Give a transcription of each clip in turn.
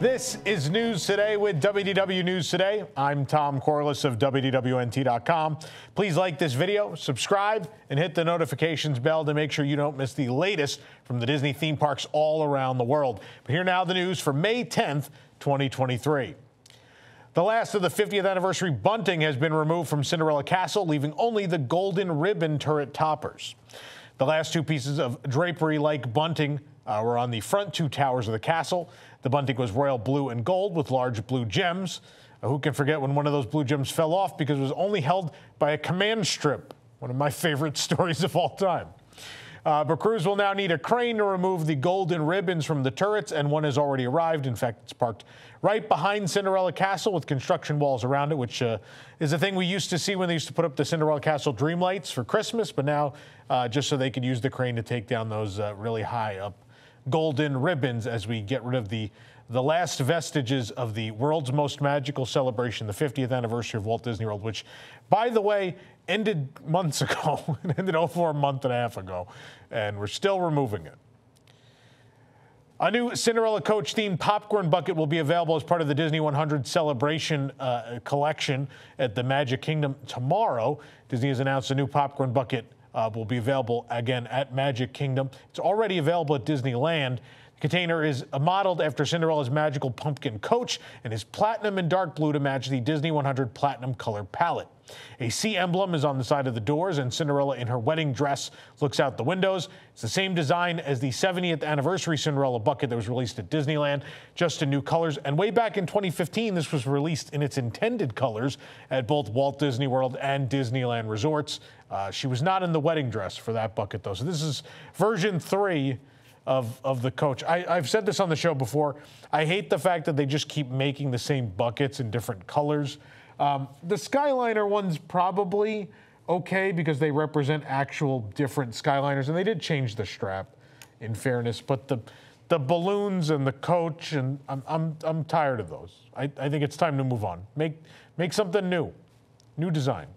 This is News Today with WDW News Today. I'm Tom Corless of WDWNT.com. Please like this video, subscribe, and hit the notifications bell to make sure you don't miss the latest from the Disney theme parks all around the world. But here now the news for May 10th, 2023. The last of the 50th anniversary bunting has been removed from Cinderella Castle, leaving only the golden ribbon turret toppers. The last two pieces of drapery-like bunting were on the front two towers of the castle. The bunting was royal blue and gold with large blue gems. Who can forget when one of those blue gems fell off because it was only held by a command strip, one of my favorite stories of all time. But crews will now need a crane to remove the golden ribbons from the turrets, and one has already arrived. In fact, it's parked right behind Cinderella Castle with construction walls around it, which is a thing we used to see when they used to put up the Cinderella Castle dream lights for Christmas, but now just so they could use the crane to take down those really high up golden ribbons as we get rid of the last vestiges of the world's most magical celebration, the 50th anniversary of Walt Disney World, which, by the way, ended months ago. It ended over a month and a half ago, and we're still removing it. A new Cinderella Coach-themed popcorn bucket will be available as part of the Disney 100 Celebration collection at the Magic Kingdom tomorrow. Disney has announced a new popcorn bucket will be available again at Magic Kingdom. It's already available at Disneyland. The container is modeled after Cinderella's magical pumpkin coach and is platinum and dark blue to match the Disney 100 platinum color palette. A sea emblem is on the side of the doors, and Cinderella in her wedding dress looks out the windows. It's the same design as the 70th anniversary Cinderella bucket that was released at Disneyland, just in new colors. And way back in 2015, this was released in its intended colors at both Walt Disney World and Disneyland Resorts. She was not in the wedding dress for that bucket, though. So this is version 3 of the coach. I've said this on the show before. I hate the fact that they just keep making the same buckets in different colors. The Skyliner one's probably okay because they represent actual different Skyliners, and they did change the strap, in fairness. But the balloons and the coach, and I'm tired of those. I think it's time to move on. Make something new, new design.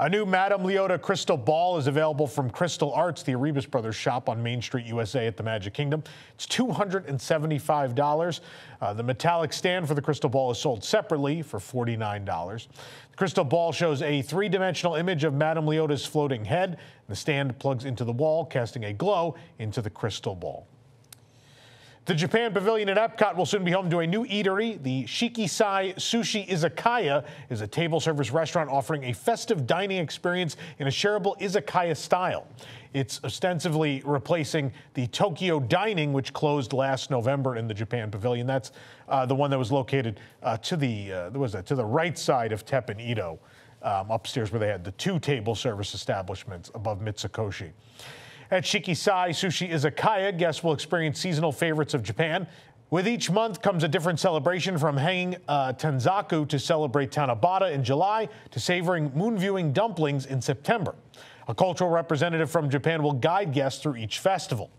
A new Madame Leota crystal ball is available from Crystal Arts, the Arribas Brothers shop on Main Street USA at the Magic Kingdom. It's $275. The metallic stand for the crystal ball is sold separately for $49. The crystal ball shows a three-dimensional image of Madame Leota's floating head. The stand plugs into the wall, casting a glow into the crystal ball. The Japan Pavilion at Epcot will soon be home to a new eatery. The Shikisai Sushi Izakaya is a table service restaurant offering a festive dining experience in a shareable izakaya style. It's ostensibly replacing the Tokyo Dining, which closed last November in the Japan Pavilion. That's the one that was located to the right side of Teppan Edo, upstairs where they had the two table service establishments above Mitsukoshi. At Shikisai Sushi Izakaya, guests will experience seasonal favorites of Japan. With each month comes a different celebration, from hanging tanzaku to celebrate Tanabata in July to savoring moon-viewing dumplings in September. A cultural representative from Japan will guide guests through each festival.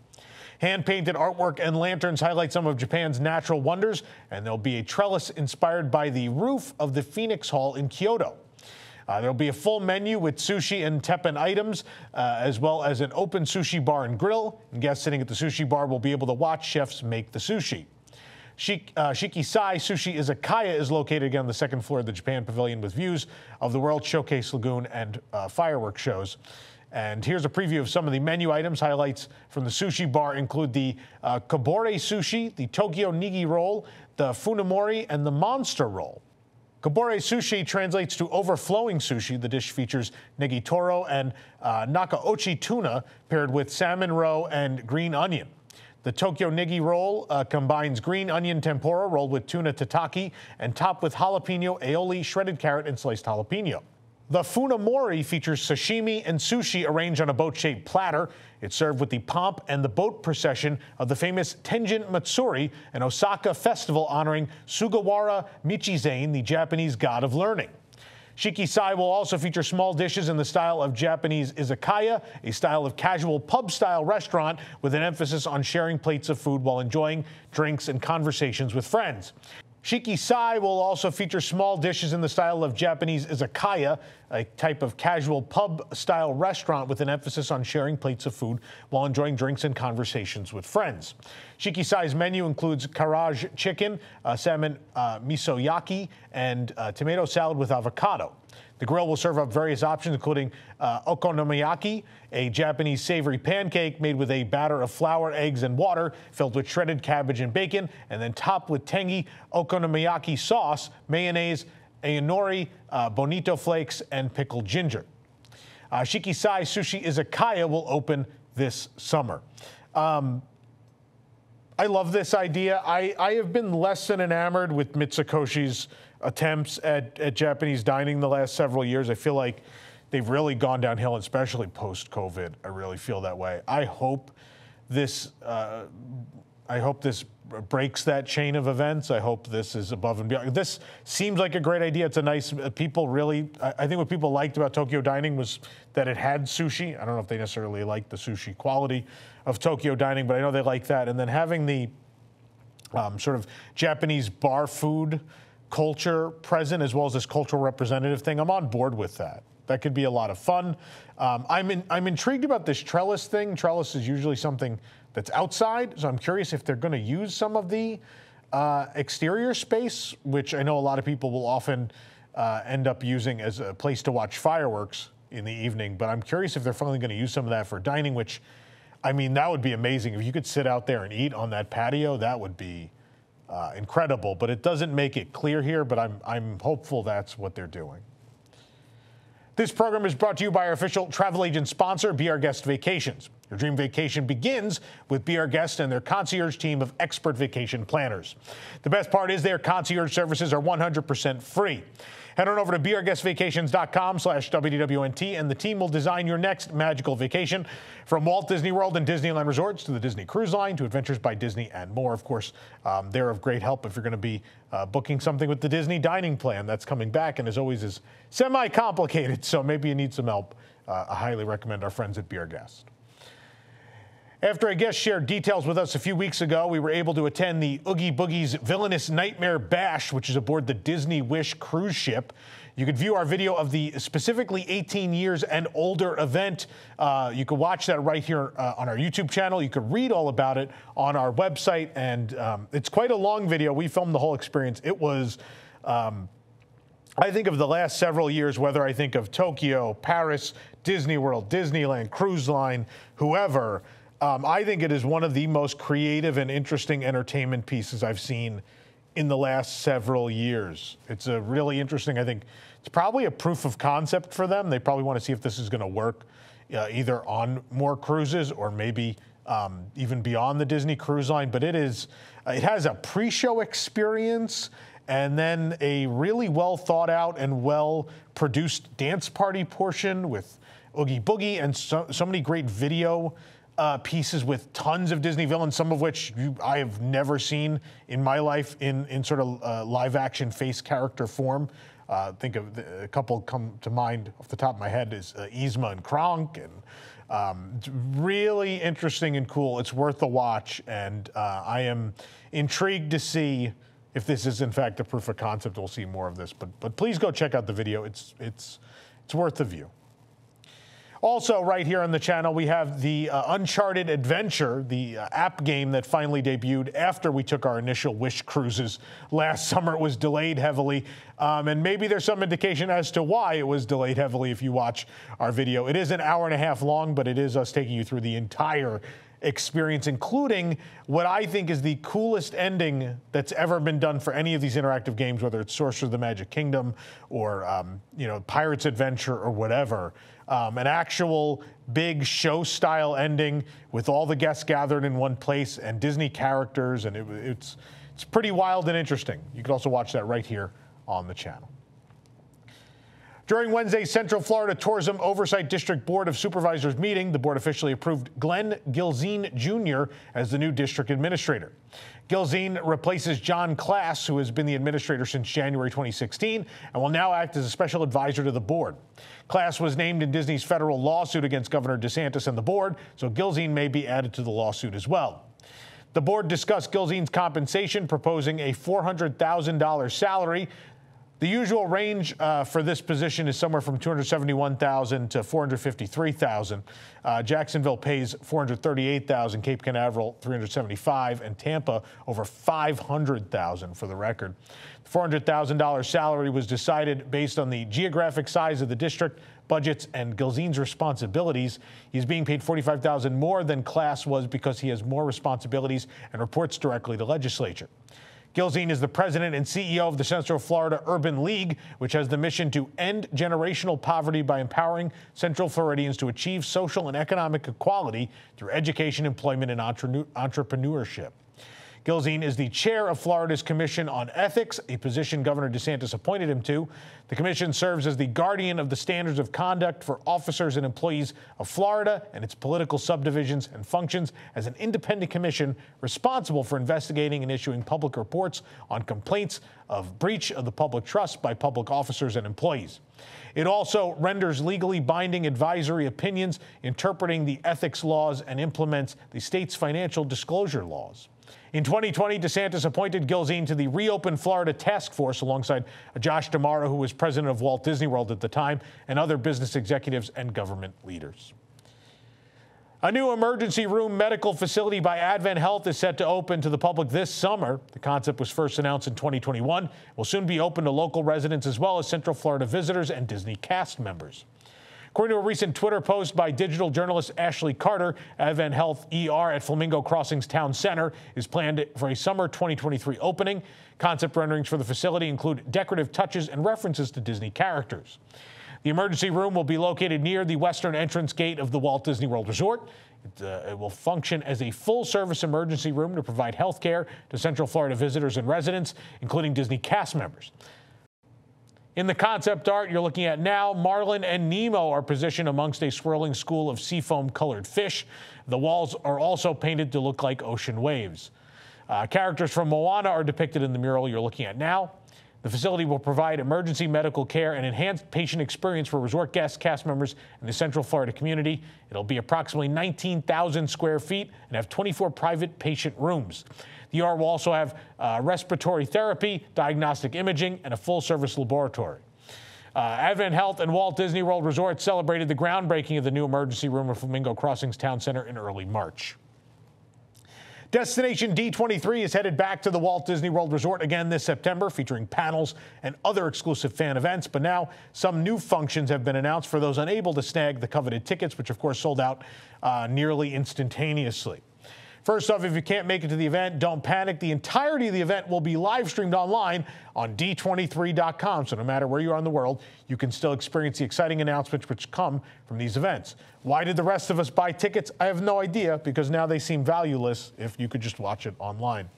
Hand-painted artwork and lanterns highlight some of Japan's natural wonders, and there'll be a trellis inspired by the roof of the Phoenix Hall in Kyoto. There'll be a full menu with sushi and teppan items, as well as an open sushi bar and grill. And guests sitting at the sushi bar will be able to watch chefs make the sushi. Shikisai Sushi Izakaya is located again on the second floor of the Japan Pavilion, with views of the World Showcase Lagoon and fireworks shows. And here's a preview of some of the menu items. Highlights from the sushi bar include the Kobore sushi, the Tokyo Nigi roll, the Funamori, and the Monster roll. Kobore sushi translates to overflowing sushi. The dish features negitoro and nakaochi tuna paired with salmon roe and green onion. The Tokyo Nigi roll combines green onion tempura rolled with tuna tataki and topped with jalapeno aioli, shredded carrot, and sliced jalapeno. The Funamori features sashimi and sushi arranged on a boat-shaped platter. It's served with the pomp and the boat procession of the famous Tenjin Matsuri, an Osaka festival honoring Sugawara Michizane, the Japanese god of learning. Shikisai will also feature small dishes in the style of Japanese izakaya, a style of casual pub-style restaurant with an emphasis on sharing plates of food while enjoying drinks and conversations with friends. Shikisai will also feature small dishes in the style of Japanese izakaya, a type of casual pub-style restaurant with an emphasis on sharing plates of food while enjoying drinks and conversations with friends. Shikisai's menu includes karage chicken, salmon misoyaki, and tomato salad with avocado. The grill will serve up various options, including okonomiyaki, a Japanese savory pancake made with a batter of flour, eggs, and water, filled with shredded cabbage and bacon, and then topped with tangy okonomiyaki sauce, mayonnaise, ayanori, bonito flakes, and pickled ginger. Shikisai Sushi Izakaya will open this summer. I love this idea. I have been less than enamored with Mitsukoshi's attempts at Japanese dining the last several years. I feel like they've really gone downhill, especially post-COVID. I really feel that way. I hope this breaks that chain of events. I hope this is above and beyond. This seems like a great idea. It's a nice, people really, I think what people liked about Tokyo Dining was that it had sushi. I don't know if they necessarily liked the sushi quality of Tokyo Dining, but I know they like that. And then having the sort of Japanese bar food culture present, as well as this cultural representative thing, I'm on board with that. That could be a lot of fun. I'm intrigued about this trellis thing. Trellis is usually something that's outside, so I'm curious if they're going to use some of the exterior space, which I know a lot of people will often end up using as a place to watch fireworks in the evening, but I'm curious if they're finally going to use some of that for dining, which, I mean, that would be amazing. If you could sit out there and eat on that patio, that would be incredible, but it doesn't make it clear here, but I'm hopeful that's what they're doing. This program is brought to you by our official travel agent sponsor, Be Our Guest Vacations. Your dream vacation begins with Be Our Guest and their concierge team of expert vacation planners. The best part is their concierge services are 100% free. Head on over to BeOurGuestVacations.com/WDWNT, and the team will design your next magical vacation, from Walt Disney World and Disneyland Resorts to the Disney Cruise Line to Adventures by Disney and more. Of course, they're of great help if you're going to be booking something with the Disney dining plan that's coming back and, as always, is semi-complicated, so maybe you need some help. I highly recommend our friends at Be Our Guest. After a guest shared details with us a few weeks ago, we were able to attend the Oogie Boogie's Villainous Nightmare Bash, which is aboard the Disney Wish cruise ship. You can view our video of the specifically 18 years and older event. You can watch that right here on our YouTube channel. You could read all about it on our website, and it's quite a long video. We filmed the whole experience. It was, I think of the last several years, whether I think of Tokyo, Paris, Disney World, Disneyland, Cruise Line, whoever, I think it is one of the most creative and interesting entertainment pieces I've seen in the last several years. It's a really interesting, I think, it's probably a proof of concept for them. They probably want to see if this is going to work either on more cruises or maybe even beyond the Disney Cruise Line. But it has a pre-show experience and then a really well thought out and well produced dance party portion with Oogie Boogie and so many great video pieces with tons of Disney villains, some of which I have never seen in my life in sort of live-action face character form. Think of a couple come to mind off the top of my head is Yzma and Kronk, and it's really interesting and cool. It's worth a watch, and I am intrigued to see if this is in fact a proof of concept. We'll see more of this, but please go check out the video. It's worth the view. Also, right here on the channel, we have the Uncharted Adventure, the app game that finally debuted after we took our initial Wish cruises last summer. It was delayed heavily, and maybe there's some indication as to why it was delayed heavily if you watch our video. It is an hour and a half long, but it is us taking you through the entire experience, including what I think is the coolest ending that's ever been done for any of these interactive games, whether it's Sorcerer of the Magic Kingdom or you know, Pirate's Adventure or whatever. An actual big show-style ending with all the guests gathered in one place and Disney characters, and it's pretty wild and interesting. You can also watch that right here on the channel. During Wednesday's Central Florida Tourism Oversight District Board of Supervisors meeting, the board officially approved Glenn Gilzine Jr. as the new district administrator. Gilzine replaces John Klass, who has been the administrator since January 2016, and will now act as a special advisor to the board. Klass was named in Disney's federal lawsuit against Governor DeSantis and the board, so Gilzine may be added to the lawsuit as well. The board discussed Gilzine's compensation, proposing a $400,000 salary. The usual range for this position is somewhere from $271,000 to $453,000. Jacksonville pays $438,000, Cape Canaveral $375,000, and Tampa over $500,000 for the record. The $400,000 salary was decided based on the geographic size of the district, budgets, and Gilzine's responsibilities. He's being paid $45,000 more than Class was because he has more responsibilities and reports directly to legislature. Gilzine is the president and CEO of the Central Florida Urban League, which has the mission to end generational poverty by empowering Central Floridians to achieve social and economic equality through education, employment, and entrepreneurship. Gilzine is the chair of Florida's Commission on Ethics, a position Governor DeSantis appointed him to. The commission serves as the guardian of the standards of conduct for officers and employees of Florida and its political subdivisions, and functions as an independent commission responsible for investigating and issuing public reports on complaints of breach of the public trust by public officers and employees. It also renders legally binding advisory opinions interpreting the ethics laws and implements the state's financial disclosure laws. In 2020, DeSantis appointed Gilzine to the Reopen Florida Task Force alongside Josh D'Amaro, who was president of Walt Disney World at the time, and other business executives and government leaders. A new emergency room medical facility by AdventHealth is set to open to the public this summer. The concept was first announced in 2021. It will soon be open to local residents as well as Central Florida visitors and Disney cast members. According to a recent Twitter post by digital journalist Ashley Carter, AdventHealth ER at Flamingo Crossings Town Center is planned for a summer 2023 opening. Concept renderings for the facility include decorative touches and references to Disney characters. The emergency room will be located near the western entrance gate of the Walt Disney World Resort. It will function as a full-service emergency room to provide health care to Central Florida visitors and residents, including Disney cast members. In the concept art you're looking at now, Marlin and Nemo are positioned amongst a swirling school of seafoam-colored fish. The walls are also painted to look like ocean waves. Characters from Moana are depicted in the mural you're looking at now. The facility will provide emergency medical care and enhanced patient experience for resort guests, cast members, and the Central Florida community. It'll be approximately 19,000 square feet and have 24 private patient rooms. The ER will also have respiratory therapy, diagnostic imaging, and a full-service laboratory. AdventHealth and Walt Disney World Resort celebrated the groundbreaking of the new emergency room at Flamingo Crossings Town Center in early March. Destination D23 is headed back to the Walt Disney World Resort again this September, featuring panels and other exclusive fan events. But now some new functions have been announced for those unable to snag the coveted tickets, which of course sold out nearly instantaneously. First off, if you can't make it to the event, don't panic. The entirety of the event will be live streamed online on D23.com, so no matter where you are in the world, you can still experience the exciting announcements which come from these events. Why did the rest of us buy tickets? I have no idea, because now they seem valueless if you could just watch it online.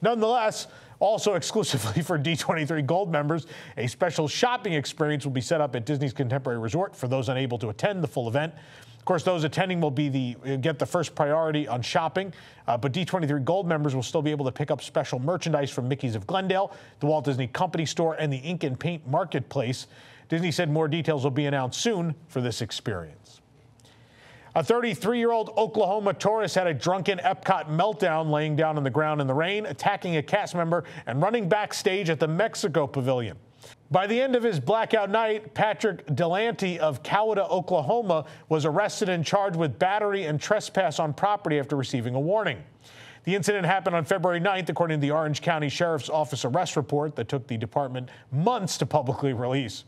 Nonetheless, also exclusively for D23 Gold members, a special shopping experience will be set up at Disney's Contemporary Resort for those unable to attend the full event. Of course, those attending will get the first priority on shopping, but D23 Gold members will still be able to pick up special merchandise from Mickey's of Glendale, the Walt Disney Company Store, and the Ink and Paint Marketplace. Disney said more details will be announced soon for this experience. A 33-year-old Oklahoma tourist had a drunken Epcot meltdown, laying down on the ground in the rain, attacking a cast member, and running backstage at the Mexico Pavilion. By the end of his blackout night, Patrick Delante of Coweta, Oklahoma, was arrested and charged with battery and trespass on property after receiving a warning. The incident happened on February 9th, according to the Orange County Sheriff's Office arrest report that took the department months to publicly release.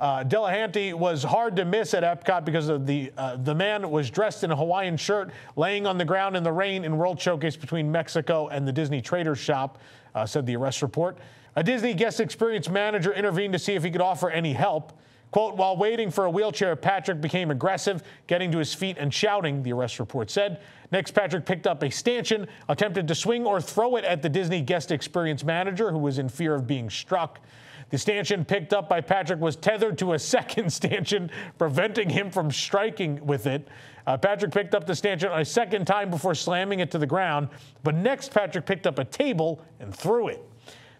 Delahunty was hard to miss at Epcot because of the man was dressed in a Hawaiian shirt, laying on the ground in the rain in World Showcase between Mexico and the Disney Trader's Shop, said the arrest report. A Disney guest experience manager intervened to see if he could offer any help. Quote, while waiting for a wheelchair, Patrick became aggressive, getting to his feet and shouting, the arrest report said. Next, Patrick picked up a stanchion, attempted to swing or throw it at the Disney guest experience manager, who was in fear of being struck. The stanchion picked up by Patrick was tethered to a second stanchion, preventing him from striking with it. Patrick picked up the stanchion a second time before slamming it to the ground, but next Patrick picked up a table and threw it.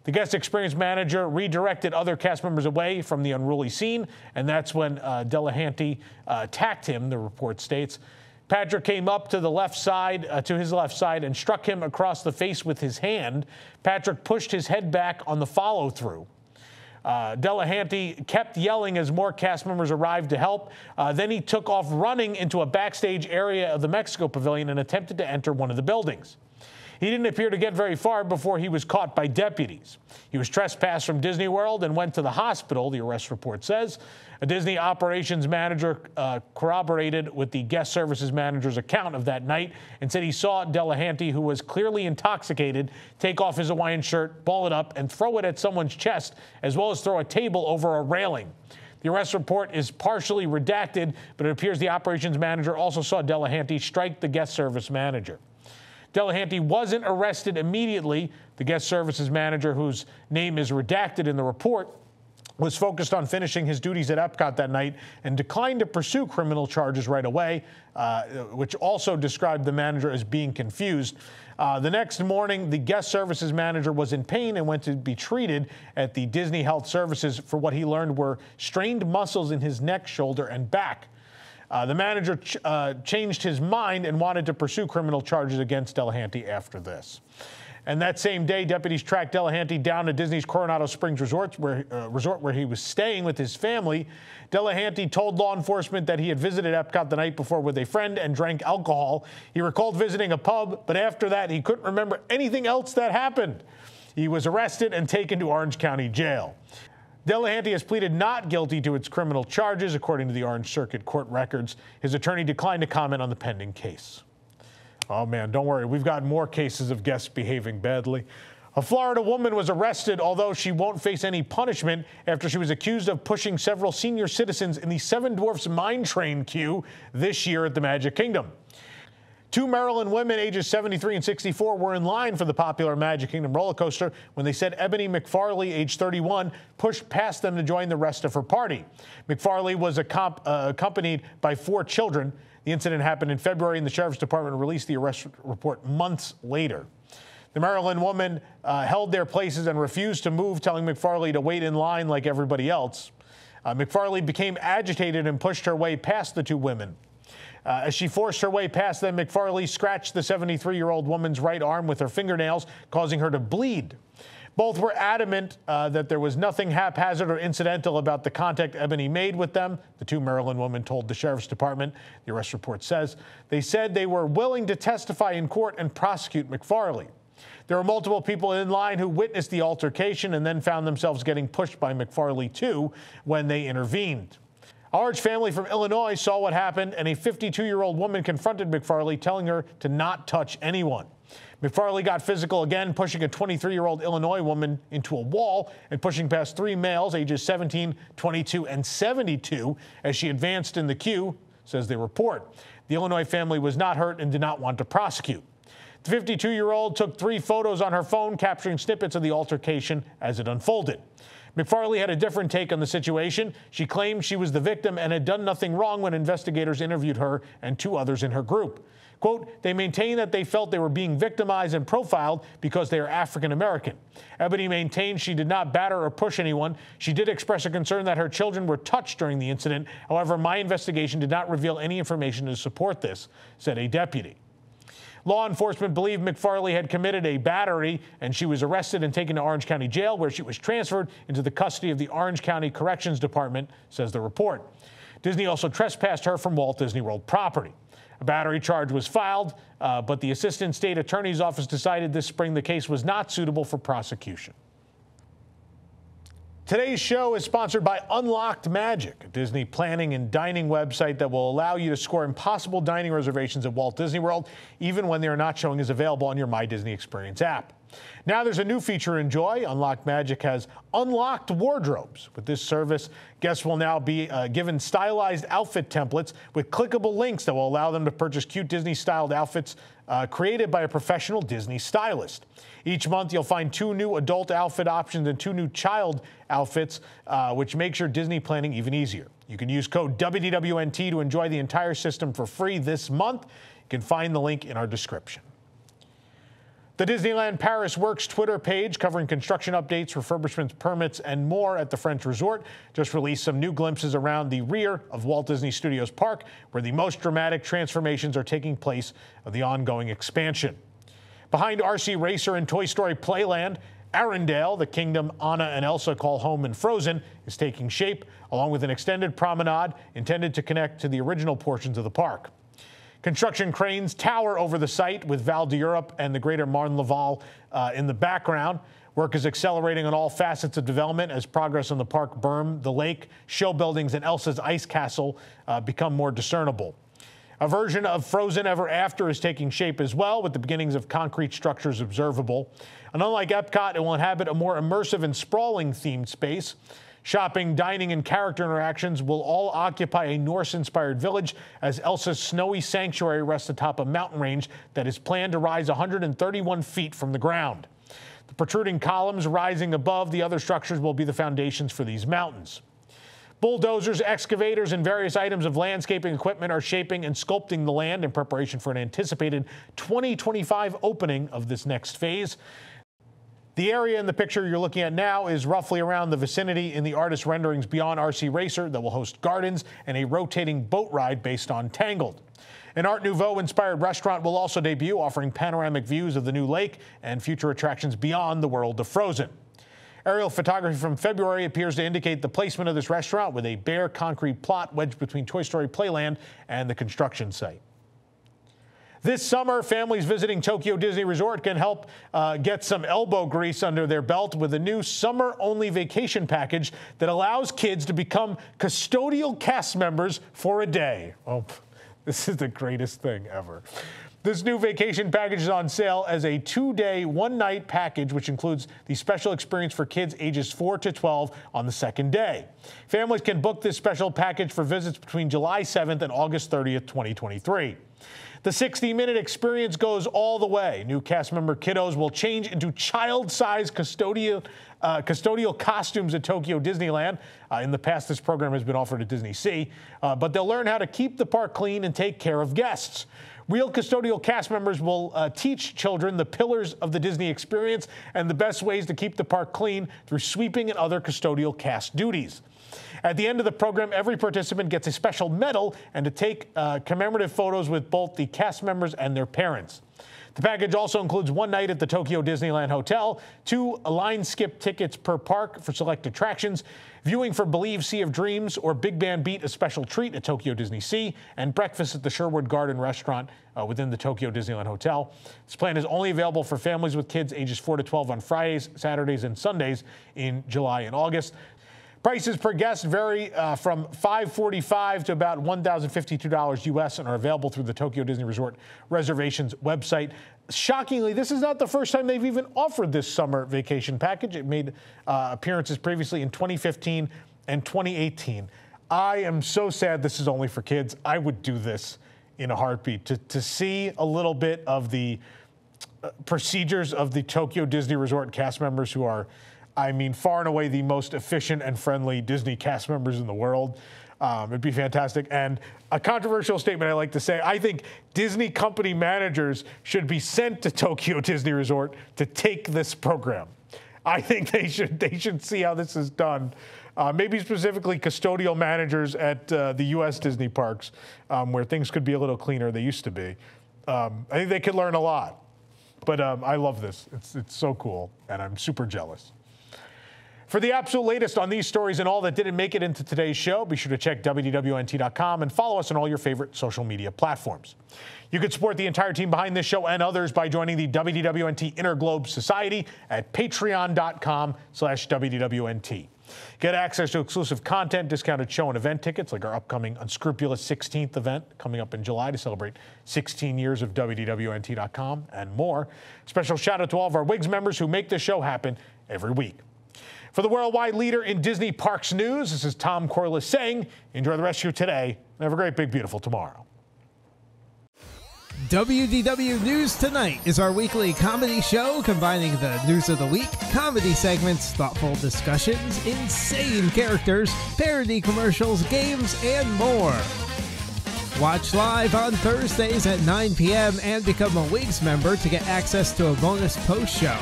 The guest experience manager redirected other cast members away from the unruly scene, and that's when Delahunty attacked him, the report states. Patrick came up to the left side, and struck him across the face with his hand. Patrick pushed his head back on the follow-through. Delahanty kept yelling as more cast members arrived to help. Then he took off running into a backstage area of the Mexico Pavilion and attempted to enter one of the buildings. He didn't appear to get very far before he was caught by deputies. He was trespassed from Disney World and went to the hospital, the arrest report says. A Disney operations manager corroborated with the guest services manager's account of that night and said he saw Delahanty, who was clearly intoxicated, take off his Hawaiian shirt, ball it up, and throw it at someone's chest, as well as throw a table over a railing. The arrest report is partially redacted, but it appears the operations manager also saw Delahanty strike the guest service manager. Delahanty wasn't arrested immediately. The guest services manager, whose name is redacted in the report, was focused on finishing his duties at Epcot that night and declined to pursue criminal charges right away, which also described the manager as being confused. The next morning, the guest services manager was in pain and went to be treated at the Disney Health Services for what he learned were strained muscles in his neck, shoulder, and back. The manager changed his mind and wanted to pursue criminal charges against Delahanty after this. And that same day, deputies tracked Delahanty down to Disney's Coronado Springs Resort where he was staying with his family. Delahanty told law enforcement that he had visited Epcot the night before with a friend and drank alcohol. He recalled visiting a pub, but after that, he couldn't remember anything else that happened. He was arrested and taken to Orange County Jail. Delahanty has pleaded not guilty to its criminal charges, according to the Orange Circuit Court records. His attorney declined to comment on the pending case. Oh, man, don't worry. We've got more cases of guests behaving badly. A Florida woman was arrested, although she won't face any punishment, after she was accused of pushing several senior citizens in the Seven Dwarfs Mine Train queue this year at the Magic Kingdom. Two Maryland women, ages 73 and 64, were in line for the popular Magic Kingdom roller coaster when they said Ebony McFarley, age 31, pushed past them to join the rest of her party. McFarley was accompanied by four children. The incident happened in February, and the Sheriff's Department released the arrest report months later. The Maryland women held their places and refused to move, telling McFarley to wait in line like everybody else. McFarley became agitated and pushed her way past the two women. As she forced her way past them, McFarley scratched the 73-year-old woman's right arm with her fingernails, causing her to bleed. Both were adamant that there was nothing haphazard or incidental about the contact Ebony made with them, the two Maryland women told the Sheriff's Department, the arrest report says. They said they were willing to testify in court and prosecute McFarley. There were multiple people in line who witnessed the altercation and then found themselves getting pushed by McFarley, too, when they intervened. A large family from Illinois saw what happened, and a 52-year-old woman confronted McFarley, telling her to not touch anyone. McFarley got physical again, pushing a 23-year-old Illinois woman into a wall and pushing past three males, ages 17, 22, and 72, as she advanced in the queue, says the report. The Illinois family was not hurt and did not want to prosecute. The 52-year-old took three photos on her phone, capturing snippets of the altercation as it unfolded. McFarley had a different take on the situation. She claimed she was the victim and had done nothing wrong when investigators interviewed her and two others in her group. Quote, they maintained that they felt they were being victimized and profiled because they are African American. Ebony maintained she did not batter or push anyone. She did express a concern that her children were touched during the incident. However, my investigation did not reveal any information to support this, said a deputy. Law enforcement believed McFarley had committed a battery, and she was arrested and taken to Orange County Jail, where she was transferred into the custody of the Orange County Corrections Department, says the report. Disney also trespassed her from Walt Disney World property. A battery charge was filed, but the Assistant State Attorney's Office decided this spring the case was not suitable for prosecution. Today's show is sponsored by Unlocked Magic, a Disney planning and dining website that will allow you to score impossible dining reservations at Walt Disney World, even when they are not showing as available on your My Disney Experience app. Now there's a new feature to enjoy. Unlocked Magic has unlocked wardrobes. With this service, guests will now be given stylized outfit templates with clickable links that will allow them to purchase cute Disney-styled outfits created by a professional Disney stylist. Each month, you'll find two new adult outfit options and two new child outfits, which makes your Disney planning even easier. You can use code WDWNT to enjoy the entire system for free this month. You can find the link in our description. The Disneyland Paris Works Twitter page, covering construction updates, refurbishments, permits, and more at the French resort, just released some new glimpses around the rear of Walt Disney Studios Park, where the most dramatic transformations are taking place of the ongoing expansion. Behind RC Racer and Toy Story Playland, Arendelle, the kingdom Anna and Elsa call home in Frozen, is taking shape, along with an extended promenade intended to connect to the original portions of the park. Construction cranes tower over the site, with Val d'Europe and the greater Marne-Laval in the background. Work is accelerating on all facets of development as progress on the park berm, the lake, show buildings, and Elsa's ice castle become more discernible. A version of Frozen Ever After is taking shape as well, with the beginnings of concrete structures observable. And unlike Epcot, it will inhabit a more immersive and sprawling themed space. Shopping, dining, and character interactions will all occupy a Norse-inspired village as Elsa's snowy sanctuary rests atop a mountain range that is planned to rise 131 feet from the ground. The protruding columns rising above the other structures will be the foundations for these mountains. Bulldozers, excavators, and various items of landscaping equipment are shaping and sculpting the land in preparation for an anticipated 2025 opening of this next phase. The area in the picture you're looking at now is roughly around the vicinity in the artist's renderings beyond RC Racer that will host gardens and a rotating boat ride based on Tangled. An Art Nouveau-inspired restaurant will also debut, offering panoramic views of the new lake and future attractions beyond the world of Frozen. Aerial photography from February appears to indicate the placement of this restaurant, with a bare concrete plot wedged between Toy Story Playland and the construction site. This summer, families visiting Tokyo Disney Resort can help get some elbow grease under their belt with a new summer-only vacation package that allows kids to become custodial cast members for a day. Oh, this is the greatest thing ever. This new vacation package is on sale as a 2-day, 1-night package, which includes the special experience for kids ages 4 to 12 on the second day. Families can book this special package for visits between July 7th and August 30th, 2023. The 60-minute experience goes all the way. New cast member kiddos will change into child-sized custodial costumes at Tokyo Disneyland. In the past, this program has been offered at Disney Sea, but they'll learn how to keep the park clean and take care of guests. Real custodial cast members will teach children the pillars of the Disney experience and the best ways to keep the park clean through sweeping and other custodial cast duties. At the end of the program, every participant gets a special medal and to take commemorative photos with both the cast members and their parents. The package also includes 1 night at the Tokyo Disneyland Hotel, 2 line skip tickets per park for select attractions, viewing for Believe Sea of Dreams or Big Band Beat, a special treat at Tokyo Disney Sea, and breakfast at the Sherwood Garden restaurant within the Tokyo Disneyland Hotel. This plan is only available for families with kids ages 4 to 12 on Fridays, Saturdays, and Sundays in July and August. Prices per guest vary from $545 to about $1,052 U.S. and are available through the Tokyo Disney Resort reservations website. Shockingly, this is not the first time they've even offered this summer vacation package. It made appearances previously in 2015 and 2018. I am so sad this is only for kids. I would do this in a heartbeat to see a little bit of the procedures of the Tokyo Disney Resort cast members, who are, I mean, far and away the most efficient and friendly Disney cast members in the world. It'd be fantastic. And a controversial statement I like to say, I think Disney company managers should be sent to Tokyo Disney Resort to take this program. I think they should see how this is done. Maybe specifically custodial managers at the U.S. Disney parks, where things could be a little cleaner than they used to be. I think they could learn a lot. But I love this. It's so cool, and I'm super jealous. For the absolute latest on these stories and all that didn't make it into today's show, be sure to check WDWNT.com and follow us on all your favorite social media platforms. You can support the entire team behind this show and others by joining the WDWNT Interglobe Society at patreon.com/WDWNT. Get access to exclusive content, discounted show and event tickets, like our upcoming Unscrupulous 16th event coming up in July to celebrate 16 years of WDWNT.com, and more. Special shout out to all of our WIGS members who make this show happen every week. For the worldwide leader in Disney Parks news, this is Tom Corless saying, enjoy the rest of your today, and have a great, big, beautiful tomorrow. WDW News Tonight is our weekly comedy show combining the news of the week, comedy segments, thoughtful discussions, insane characters, parody commercials, games, and more. Watch live on Thursdays at 9 p.m. and become a Leagues member to get access to a bonus post-show.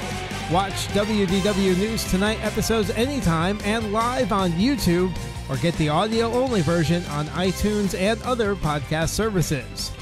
Watch WDW News Tonight episodes anytime and live on YouTube, or get the audio-only version on iTunes and other podcast services.